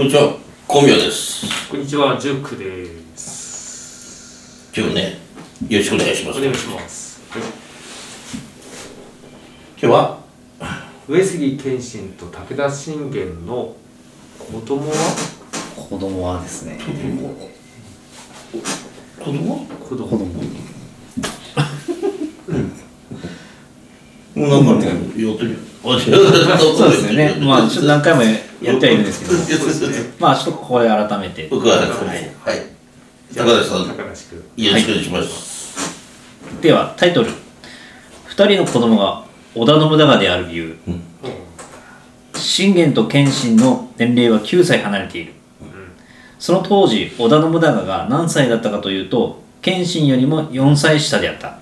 こんにちは、光明です。こんにちは、ジュークです。今日ね、よろしくお願いします。お願いします。はい、今日は上杉謙信と武田信玄の子供はですね。子供。もうなんかね、やってる。そうですよね。まあちょっと何回もやってはいるんですけど、まあちょっとここで改めて。僕ははい。高田さん、よろしくお願いします。ではタイトル、二人の子供が織田信長である理由。信玄と謙信の年齢は9歳離れている。その当時、織田信長が何歳だったかというと、謙信よりも4歳下であった。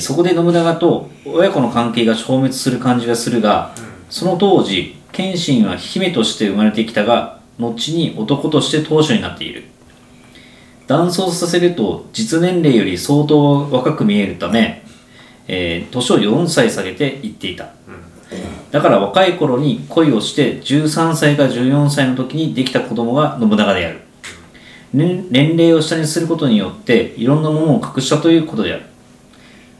そこで信長と親子の関係が消滅する感じがするが、その当時謙信は姫として生まれてきたが、後に男として当主になっている。男装させると実年齢より相当若く見えるため、年を4歳下げていっていた。だから若い頃に恋をして13歳か14歳の時にできた子供が信長である。年齢を下にすることによっていろんなものを隠したということである。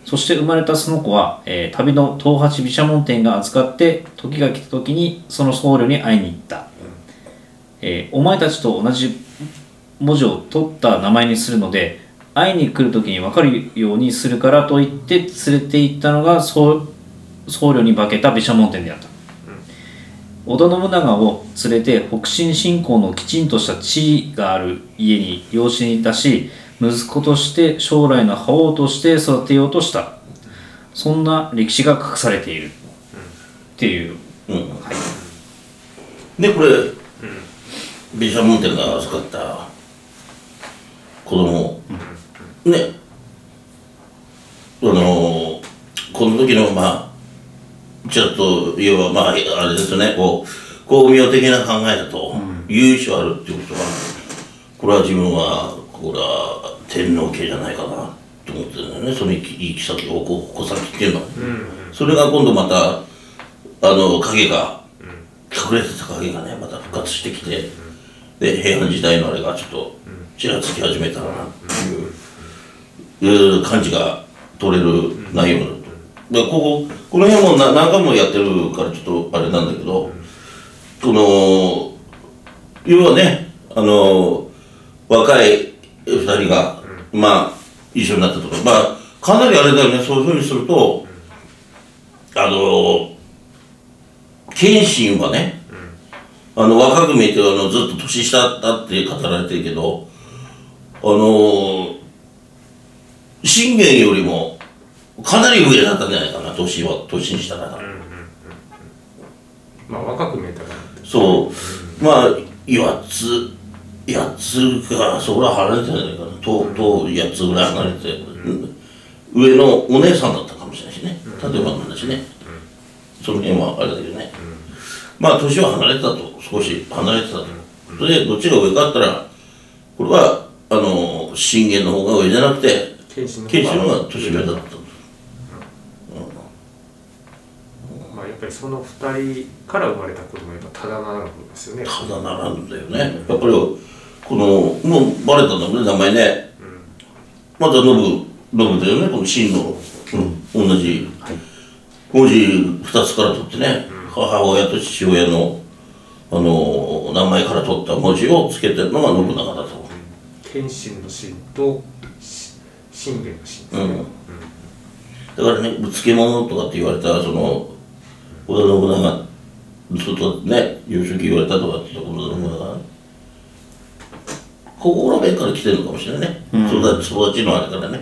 そして生まれたその子は、旅の東八毘沙門天が扱って、時が来た時にその僧侶に会いに行った。お前たちと同じ文字を取った名前にするので、会いに来る時に分かるようにするからと言って連れて行ったのが僧侶に化けた毘沙門天であった。織田信長を連れて北辰信仰のきちんとした地位がある家に養子にいたし、息子として将来の覇王として育てようとした。そんな歴史が隠されているっていう、でこれ毘沙門天が預かった子供、ね、この時のまあちょっと要はまああれですね、巧妙的な考えだと由緒あるっていうことは、これは自分はこれは天皇家じゃないかなと思ってるんだよね。その行き先を矛先っていうの、それが今度また影が隠れてた影がねまた復活してきて、で平安時代のあれがちょっとちらつき始めたらなっていう感じが取れる内容だと。でこの辺も何回もやってるからちょっとあれなんだけど、この要はね若い二人が、まあ、一緒になったとか、まあ、かなりあれだよね、そういうふうにすると、謙信はね、若く見えて、ずっと年下だって語られてるけど、信玄よりも、かなり上だったんじゃないかな、年下だから。まあ、若く見えたから。そう、まあ、8つか、そこら離れてないから、8つぐらい離れて、上のお姉さんだったかもしれないしね、例えばの話ね、その辺はあれだけどね、まあ、年は離れてたと、少し離れてたと、それでどっちが上かったら、これは、信玄の方が上じゃなくて、謙信の方が年上だったと。まあやっぱりその2人から生まれた子供は、やっぱただならぬんですよね。ただならぬんだよね、やっぱり。このもうバレたんだもんね、名前ね。また信だよね、この信の同じ文字2つから取ってね、母親と父親の名前から取った文字をつけてるのが信長だと。謙信の信と信玄の信。だからね、ぶつけ者とかって言われたその織田信長ずっとね幼少期言われたとかってところだもんね。ここら辺から来てるのかもしれないね、育ちのあれからね。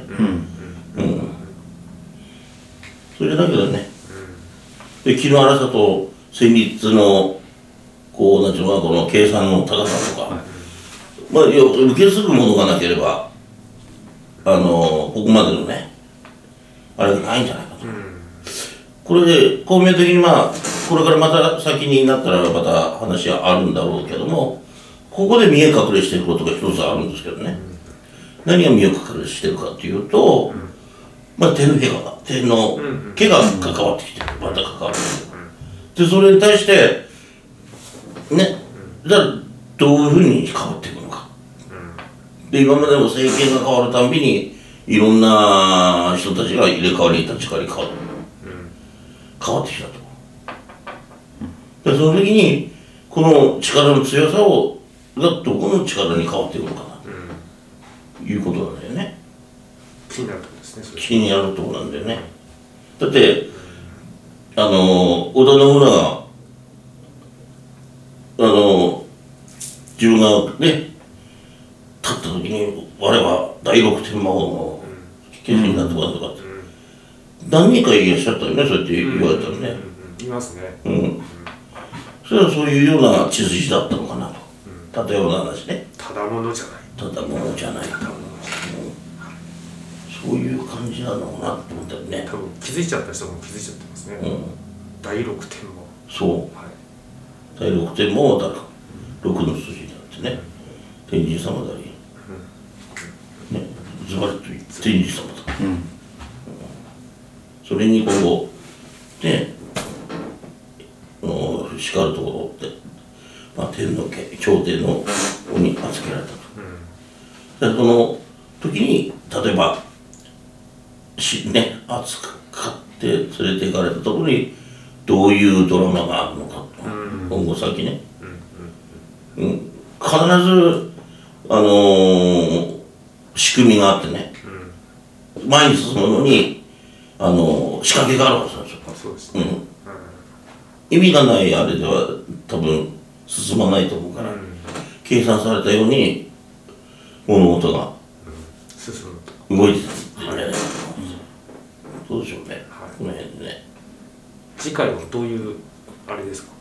それだけどね、木の荒さと戦慄のこうなんていうのか、この計算の高さとか、まあ受け継ぐものがなければここまでのねあれがないんじゃないかと。これで巧妙的にまあこれからまた先になったらまた話はあるんだろうけども。ここで見え隠れしてることが一つあるんですけどね、何が見え隠れしてるかっていうと、まあ、天の毛が関わってきてる、また関わってきてる。でそれに対してね、じゃあどういうふうに変わっていくのか、うん、で今までも政権が変わるたんびにいろんな人たちが入れ替わり立ち替わり変わる、うん、変わってきたと。でその時にこの力の強さをがどこの力に変わっていくのかなということなんだよね。気になるところですね。気になるところなんだよね。だって織田信長が自分がね立った時に我は第六天魔王の決心になってこなとかって、うん、何人かいらっしゃったよね、そうやって言われたらね。いますね。うん。それはそういうような血筋だったのかなと。例えばの話ね。ただものじゃない。ただものじゃない。そういう感じなのかなと思ったよね。多分気づいちゃった人も気づいちゃってますね。第六天も。そう。第六天もだから六の筋だってね。天神様だり。ね、ズバリと天神様だ。それに今後ね、叱るところって。まあ、天皇家、朝廷の王に預けられたと。でその時に例えばね扱って連れて行かれたところにどういうドラマがあるのかと、今後先ね、必ず仕組みがあってね、前に進むのに仕掛けがあるはずなんですよ。意味がないあれでは多分進まないと思うから、計算されたように物事が動いてたんで、どうでしょうね、この辺でね。次回はどういうあれですか？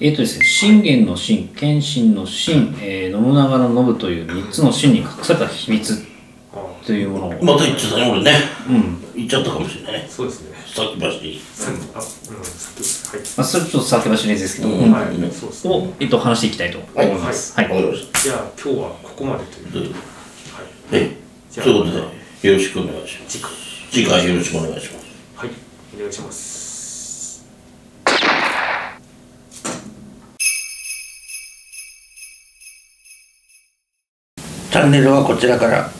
ですね、信玄の信、謙信の信、信長の信という3つの信に隠された秘密というものをまた言っちゃったね、俺ね。言っちゃったかもしれないね。そうですね。先走り。まあそれちょっと先走りですけど、を話していきたいと思います。はい。じゃあ今日はここまでという。はい。ということでよろしくお願いします。次回よろしくお願いします。はい。お願いします。チャンネルはこちらから。